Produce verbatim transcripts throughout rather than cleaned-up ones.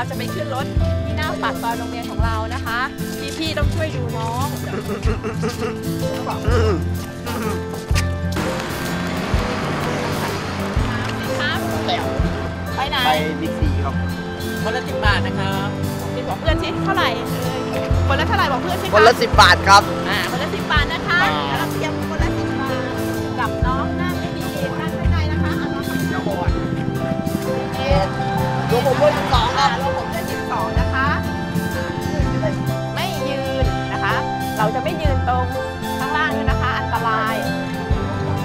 ยวเราจะไปขึ้นรถที่หน้าปากซอยโรงเรียนของเรานะคะพี่ๆต้องช่วยดูน้องไปไหนไปบิ๊กซีครับคนละสิบบาทนะครับบอกเพื่อนสิเท่าไหร่คนละเท่าไหร่บอกเพื่อนสิคนละสิบบาทครับอ่าคนละสิบบาทนะคะแล้วเราเตรียมคนละสิบบาทกับน้องหน้าไม่ดีนั่งข้างในนะคะเอาน้องขับกระบะเอ็ดโลผมเพื่อนสิบสองค่ะโลผมเพื่อนสิบสองนะคะไม่ยืนนะคะเราจะไม่ยืนตรงข้างล่างเลยนะคะอันตราย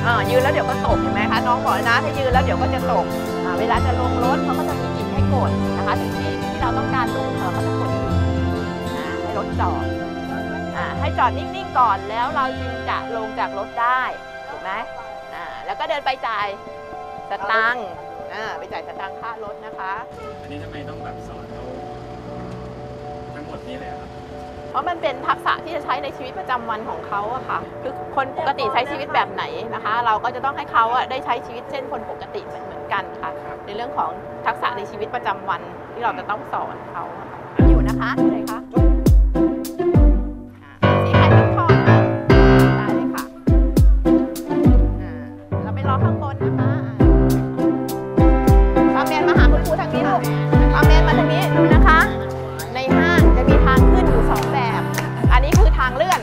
อ่ายืนแล้วเดี๋ยวก็ตกเห็นไหมคะน้องบอกนะถ้ายืนแล้วเดี๋ยวก็จะตกอ่าเวลาจะลงรถเขาก็จะมีกิ่งให้กดนะคะถึงที่เราต้องการลงเราก็จะกดให้รถจอดให้จอดนิ่งๆก่อนแล้วเราจึงจะลงจากรถได้ถูกไหมแล้วก็เดินไปจ่ายสตังค์ไปจ่ายสตังค์ค่ารถนะคะอันนี้ทำไมต้องแบบสอนเขาทั้งหมดนี้เลยครับเพราะมันเป็นทักษะที่จะใช้ในชีวิตประจำวันของเขาอะค่ะคือคนปกติใช้ชีวิตแบบไหนนะคะเราก็จะต้องให้เขาได้ใช้ชีวิตเช่นคนปกติเหมือนกันค่ะในเรื่องของทักษะในชีวิตประจำวันที่เราจะต้องสอนเขาอยู่นะคะเลยค่ะสีไข่ต้นทองค่ะได้เลยค่ะเราไปรอข้างบนนะคะคอมเมนต์มาหาคุณครูทางนี้ลูกคอมเมนต์มาทางนี้ดูนะคะในห้างจะมีทางขึ้นอยู่สองแบบอันนี้คือทางเลื่อน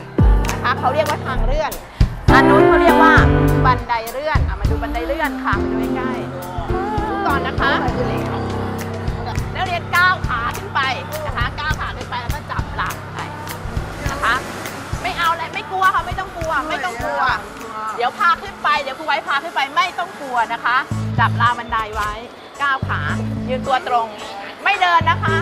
นะคะเขาเรียกว่าทางเลื่อนอันนู้นเขาเรียกว่าบันไดเลื่อนมาดูบันไดเลื่อนค่ะมาดูใกล้ๆดูก่อนนะคะแล้วเรียนก้าวขาขึ้นไปนะคะก้าวขาขึ้นไปแล้วก็จับหลังไปนะคะไม่เอาเลยไม่กลัวค่ะไม่ต้องกลัวไม่ต้องกลัวเดี๋ยวพาขึ้นไปเดี๋ยวครูไว้พาขึ้นไปไม่ต้องกลัวนะคะจับราวบันไดไว้ก้าวขายืนตัวตรงไม่เดินนะคะ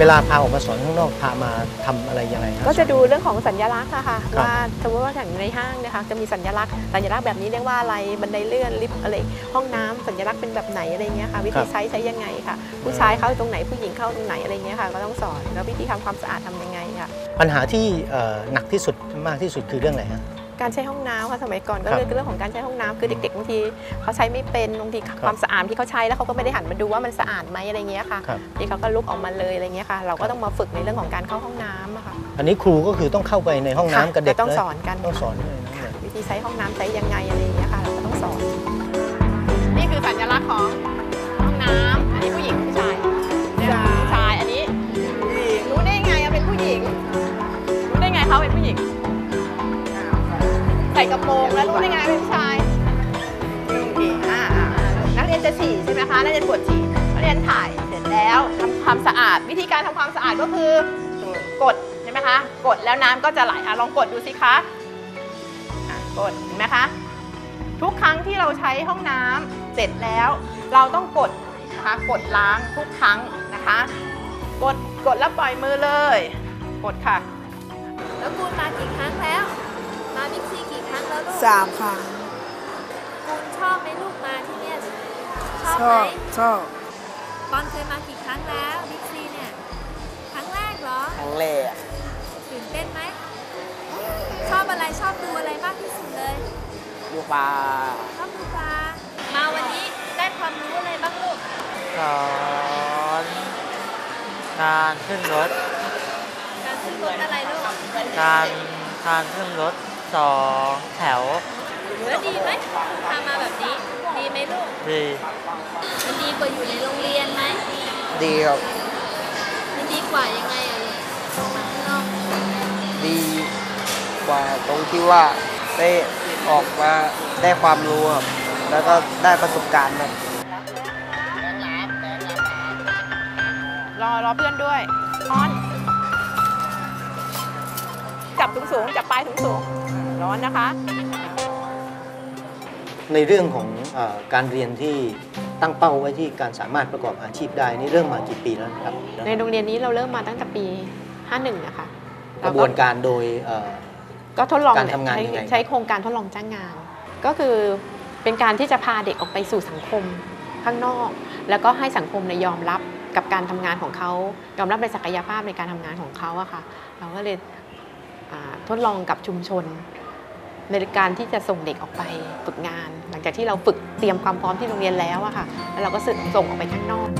เวลาพาออกมาสอนข้างนอกพามาทำอะไรยังไงครับก็จะดูเรื่องของสัญลักษณ์ค่ะว่าสมมติว่าอย่างในห้างนะคะจะมีสัญลักษณ์สัญลักษณ์แบบนี้เรียกว่าอะไรบันไดเลื่อนลิฟต์อะไรห้องน้ำสัญลักษณ์เป็นแบบไหนอะไรเงี้ยค่ะวิธีใช้ใช้ยังไงค่ะผู้ชายเข้าตรงไหนผู้หญิงเข้าตรงไหนอะไรเงี้ยค่ะก็ต้องสอนแล้ววิธีทำความสะอาดทำยังไงค่ะปัญหาที่หนักที่สุดมากที่สุดคือเรื่องอะไรฮะการใช้ห้องน้ำค่ะสมัยก่อนก็เรื่องของการใช้ห้องน้ำคือเด็กๆบางทีเขาใช้ไม่เป็นบางทีความสะอาดที่เขาใช้แล้วเขาก็ไม่ได้หันมาดูว่ามันสะอาดไหมอะไรเงี้ยค่ะที่เขาก็ลุกออกมาเลยอะไรเงี้ยค่ะเราก็ต้องมาฝึกในเรื่องของการเข้าห้องน้ำอะค่ะอันนี้ครูก็คือต้องเข้าไปในห้องน้ำกับเด็กต้องสอนกันต้องสอนเลยนะวิธีใช้ห้องน้ำใช้ยังไงอะไรเงี้ยค่ะเราก็ต้องสอนนี่คือสัญลักษณ์ของห้องน้ำอันนี้ผู้หญิงผู้ชายผู้ชายอันนี้รู้ได้ไงเขาเป็นผู้หญิงรู้ได้ไงเขาเป็นผู้หญิงใส่กระโปรงแล้วรู้ได้ไงเป็นผู้ชายนักเรียนจะฉี่ใช่ไหมคะนักเรียนปวดฉี่นักเรียนถ่ายเสร็จแล้วทำความสะอาดวิธีการทำความสะอาดก็คือกดใช่ไหมคะกดแล้วน้ำก็จะไหลลองกดดูสิคะกดเห็นไหมคะทุกครั้งที่เราใช้ห้องน้ำเสร็จแล้วเราต้องกดนะคะกดล้างทุกครั้งนะคะกดกดแล้วปล่อยมือเลยกดค่ะแล้วคุณมากี่ครั้งแล้วมาบิ๊กซีกี่ครั้งแล้วลูกสามครั้งคุณชอบไหมลูกมาที่เนี่ยชอบไหมชอบตอนเคยมากี่ครั้งแล้วบิ๊กซีเนี่ยครั้งแรกเหรอครั้งแรกตื่นเต้นไหมชอบอะไรชอบดูอะไรมากที่สุดเลยดูปลาชอบดูปลามาวันนี้ได้ความรู้อะไรบ้างลูกสอนการขึ้นรถการขึ้นรถอะไรลูกการการขึ้นรถสองแถวแล้วดีไหมพามาแบบนี้ดีไหมลูกดีมันดีกว่าอยู่ในโรงเรียนไหมดีครับมันดีกว่ายังไงอะตรงมันนอกดีกว่าตรงที่ว่าได้ออกมาได้ความรู้ครับแล้วก็ได้ประสบการณ์ครับรอรอเพื่อนด้วยออนจับสูงๆจับปลายสูงๆร้อนนะคะ ในเรื่องของเอ่อการเรียนที่ตั้งเป้าไว้ที่การสามารถประกอบอาชีพได้นี่เริ่มมากี่ปีแล้วครับในโรงเรียนนี้เราเริ่มมาตั้งแต่ปีห้าสิบเอ็ดนะคะกระบวนการโดยก็ทดลองการทำงานใช้โครงการทดลองจ้างงานก็คือเป็นการที่จะพาเด็กออกไปสู่สังคมข้างนอกแล้วก็ให้สังคมในยอมรับกับการทำงานของเขายอมรับในศักยภาพในการทำงานของเขาอะค่ะเราก็เลยทดลองกับชุมชนในการที่จะส่งเด็กออกไปฝึกงานหลังจากที่เราฝึกเตรียมความพร้อมที่โรงเรียนแล้วอะค่ะแล้วเราก็ส่งออกไปข้างนอก